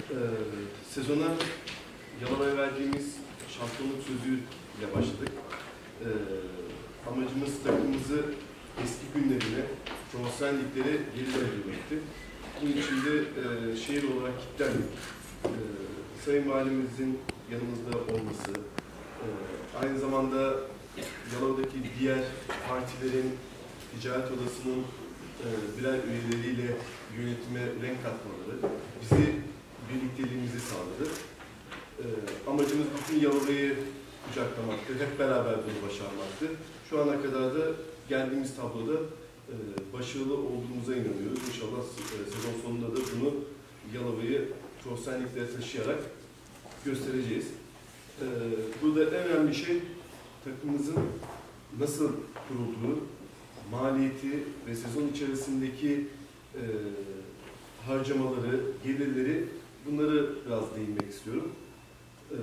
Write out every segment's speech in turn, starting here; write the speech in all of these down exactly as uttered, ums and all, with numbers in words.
Ee, sezona Yalova'ya verdiğimiz şampiyonluk sözüyle başladık. Ee, amacımız takımımızı eski günlerine, profesyonel liglere geri döndürmekti. Bunun için de e, şehir olarak kilitlendik. Ee, Sayın Valimizin yanımızda olması, e, aynı zamanda Yalova'daki diğer partilerin, ticaret odasının e, birer üyeleriyle yönetime renk katmaları bizi birlikteliğimizi sağladı. E, amacımız bütün Yalova'yı kucaklamaktı, hep beraber bunu başarmaktı. Şu ana kadar da geldiğimiz tabloda e, başarılı olduğumuza inanıyoruz. İnşallah e, sezon sonunda da bunu Yalova'yı profesyonel liglere taşıyarak göstereceğiz. E, burada en önemli şey takımımızın nasıl kurulduğu, maliyeti ve sezon içerisindeki e, harcamaları, gelirleri, bunları biraz değinmek istiyorum. E,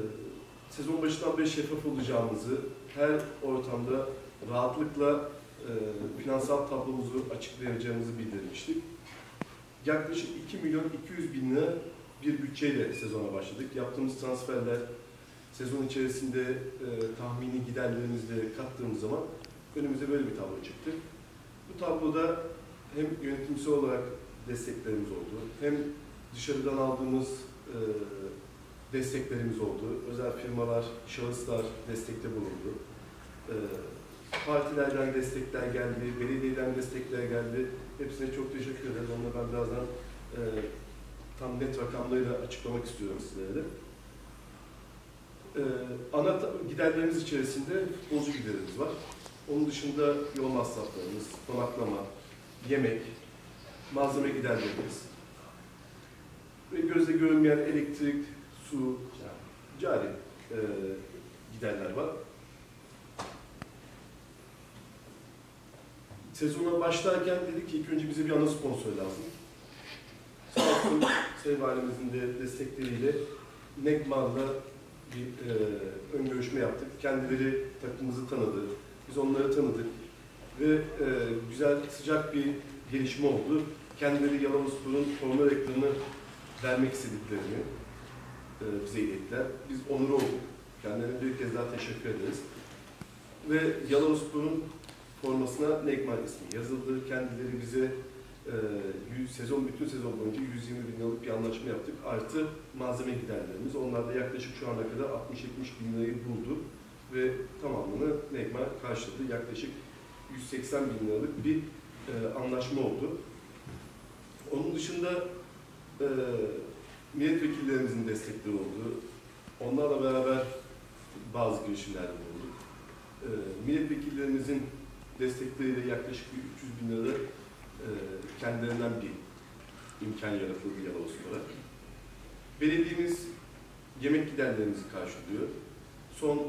sezon başından beri şeffaf olacağımızı, her ortamda rahatlıkla e, finansal tablomuzu açıklayacağımızı bildirmiştik. Yaklaşık iki milyon iki yüz bin lira bir bütçeyle sezona başladık. Yaptığımız transferler, sezon içerisinde e, tahmini giderlerimizle kattığımız zaman önümüze böyle bir tablo çıktı. Bu tabloda hem yönetimsel olarak desteklerimiz oldu, hem dışarıdan aldığımız e, desteklerimiz oldu. Özel firmalar, şahıslar destekte bulundu. E, partilerden destekler geldi, belediyeden destekler geldi. Hepsine çok teşekkür ederiz. Onları ben birazdan e, tam net rakamlarıyla açıklamak istiyorum sizlere de. E, ana giderlerimiz içerisinde futbolcu giderimiz var. Onun dışında yol masraflarımız, konaklama, yemek, malzeme giderlerimiz ve gözle görünmeyen elektrik, su, cari e, giderler var. Sezona başlarken dedik ki ilk önce bize bir ana sponsor lazım. Sağolsun Sayın Valimizin de destekleriyle Nekmar'la bir e, ön görüşme yaptık. Kendileri takımımızı tanıdı. Biz onları tanıdık ve e, güzel, sıcak bir gelişme oldu. Kendileri Yalovaspor'un forma reklamını vermek istediklerini e, bize ilettiler. Biz onur olduk. Kendilerine bir kez daha teşekkür ederiz. Ve Yalovaspor'un formasına Negman ismi yazıldı. Kendileri bize e, sezon bütün sezon boyunca yüz yirmi bin liralık bir anlaşma yaptık. Artı malzeme giderlerimiz. Onlar da yaklaşık şu ana kadar altmış yetmiş bin lirayı buldu. Ve tamamını Nekmar karşıladı. Yaklaşık yüz seksen bin liralık bir e, anlaşma oldu. Onun dışında e, milletvekillerimizin destekleri oldu. Onlarla beraber bazı girişimlerde bulunduk. E, milletvekillerimizin destekleriyle yaklaşık üç yüz bin lirada e, kendilerinden bir imkan yaratıldı Yalovaspor'a. Belediyemiz yemek giderlerimizi karşılıyor. Son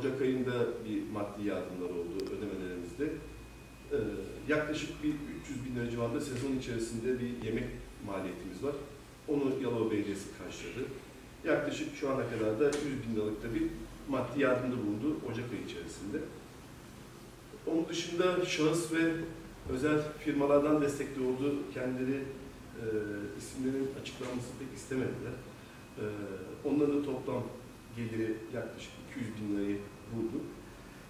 Ocak ayında bir maddi yardımlar oldu ödemelerimizde. Ee, yaklaşık bir üç yüz bin lira civarında sezon içerisinde bir yemek maliyetimiz var. Onu Yalova Belediyesi karşıladı. Yaklaşık şu ana kadar da yüz bin liralık da bir maddi yardımda bulundu Ocak ayı içerisinde. Onun dışında şahıs ve özel firmalardan destekli oldu. Kendileri e, isimlerin açıklanmasını pek istemediler. E, onların da toplam geliri yaklaşık iki yüz bin lirayı buldu.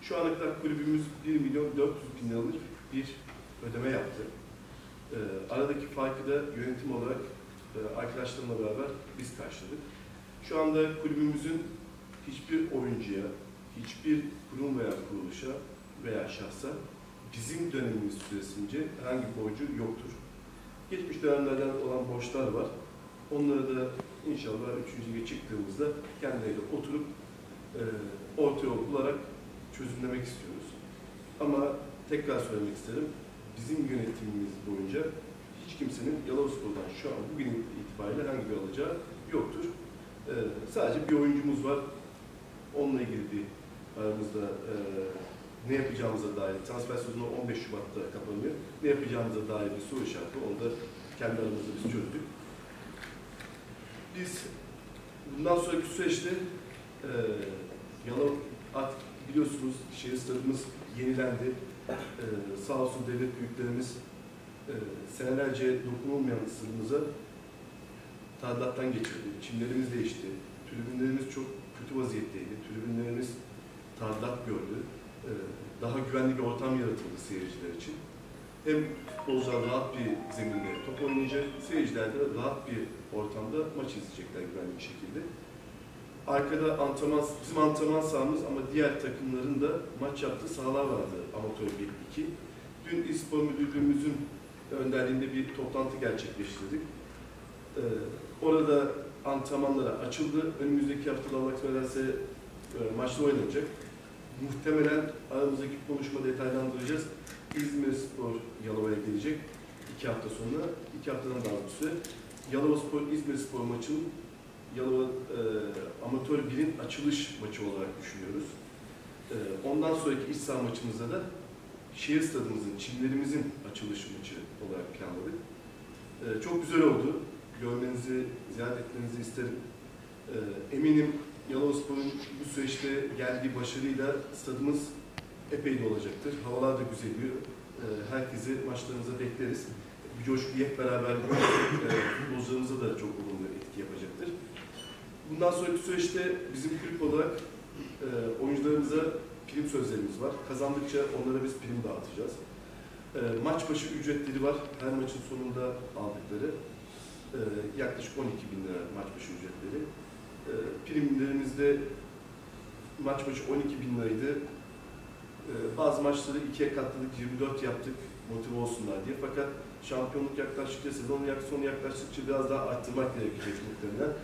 Şu ana kadar kulübümüz bir milyon dört yüz bin liralık bir ödeme yaptı. E, aradaki farkı da yönetim olarak e, arkadaşlarımla beraber biz karşıladık. Şu anda kulübümüzün hiçbir oyuncuya, hiçbir kurum veya kuruluşa veya şahsa bizim dönemimiz süresince herhangi bir borcu yoktur. Geçmiş dönemlerden olan borçlar var. Onları da inşallah üçüncüye çıktığımızda kendileriyle oturup e, ortaya olarak çözümlemek istiyoruz. Ama tekrar söylemek isterim, bizim yönetimimiz boyunca hiç kimsenin Yalovaspor'dan şu an bugün itibariyle herhangi bir alacağı yoktur. E, sadece bir oyuncumuz var. Onunla ilgili bir aramızda e, ne yapacağımıza dair, transfer sezonu on beş Şubat'ta kapanıyor. Ne yapacağımıza dair bir soru işareti, onu da kendi aramızda biz çözdük. Biz bundan sonraki süreçte e, Yalova artık biliyorsunuz şehir stadımız yenilendi. E, sağ olsun devlet büyüklerimiz e, senelerce dokunulmayan stadımıza tadilattan geçirdi. Çimlerimiz değişti. Tribünlerimiz çok kötü vaziyetteydi. Tribünlerimiz tadilat gördü. Ee, daha güvenli bir ortam yaratıldı seyirciler için. Hem futbolcular rahat bir zeminde top oynayacak, seyirciler de rahat bir ortamda maç izleyecekler güvenli bir şekilde. Arkada antrenman, bizim antrenman sahamız ama diğer takımların da maç yaptığı sahalar vardı amatör bir iki. Dün İl Spor Müdürlüğümüzün önderliğinde bir toplantı gerçekleştirdik. Ee, orada antrenmanlara açıldı. Önümüzdeki hafta Allah söylerse e, maçla oynanacak. Muhtemelen aramızdaki konuşma detaylandıracağız. İzmir Spor Yalova'ya gelecek iki hafta sonra, iki haftadan daha bir süre. Yalovaspor İzmir Spor maçının Yalova e, Amatör birin açılış maçı olarak düşünüyoruz. E, ondan sonraki iç saha maçımızda da şehir stadımızın, çimlerimizin açılış maçı olarak planladık. E, çok güzel oldu. Görmenizi, ziyaret etmenizi isterim. E, eminim Yalovaspor'un bu süreçte geldiği başarıyla stadımız epey de olacaktır. Havalar da güzeliyor. E, herkesi maçlarımıza bekleriz. Bir coşku hep beraber futbolcularımıza da çok olumlu etki yapacaktır. Bundan sonraki süreçte bizim kulüp olarak e, oyuncularımıza prim sözlerimiz var. Kazandıkça onlara biz prim dağıtacağız. E, maç başı ücretleri var. Her maçın sonunda aldıkları e, yaklaşık on iki bin lira maç başı ücretleri. E, primlerimizde maç başı on iki bin liraydı. Bazı maçları ikiye katladık, yirmi dört yaptık, motive olsunlar diye. Fakat şampiyonluk yaklaştıkça, sezonun sonu yaklaştıkça biraz daha arttırmak gerekecek muhtemelen.